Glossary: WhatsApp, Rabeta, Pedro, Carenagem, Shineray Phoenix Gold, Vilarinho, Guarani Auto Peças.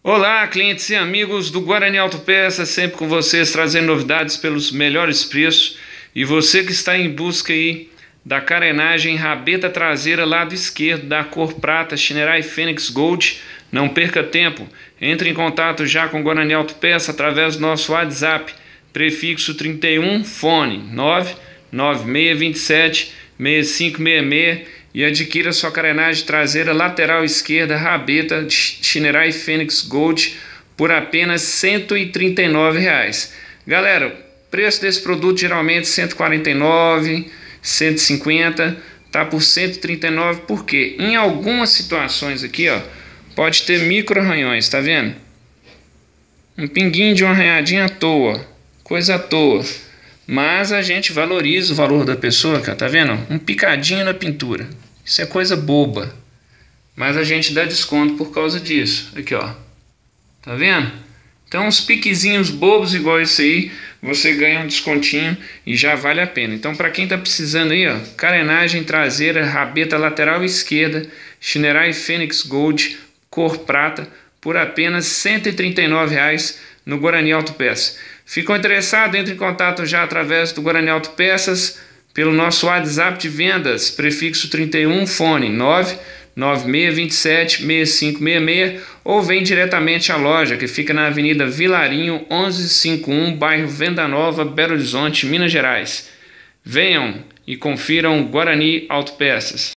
Olá, clientes e amigos do Guarani Auto Peças, sempre com vocês, trazendo novidades pelos melhores preços. E você que está em busca aí da carenagem rabeta traseira lado esquerdo da cor prata Shineray Phoenix Gold, não perca tempo. Entre em contato já com Guarani Auto Peças através do nosso WhatsApp, prefixo 31, fone 99627-6566 e adquira sua carenagem traseira lateral esquerda rabeta de Shineray Phoenix Gold por apenas R$ 139,00. Galera, o preço desse produto geralmente R$ 149,00, 150, tá por 139, porque em algumas situações aqui, ó, pode ter micro arranhões, tá vendo? Um pinguinho de uma arranhadinha à toa, coisa à toa. Mas a gente valoriza o valor da pessoa, cara, tá vendo? Um picadinho na pintura. Isso é coisa boba. Mas a gente dá desconto por causa disso. Aqui, ó. Tá vendo? Então, uns piquezinhos bobos igual esse aí, você ganha um descontinho e já vale a pena. Então, para quem tá precisando aí, ó, carenagem traseira, rabeta lateral esquerda, Shineray Phoenix Gold, cor prata, por apenas R$ 139,00 no Guarani Auto Peças. Ficou interessado? Entre em contato já através do Guarani Auto Peças pelo nosso WhatsApp de vendas, prefixo 31, fone 99627-6566, ou vem diretamente à loja, que fica na Avenida Vilarinho 1151, bairro Venda Nova, Belo Horizonte, Minas Gerais. Venham e confiram Guarani Auto Peças.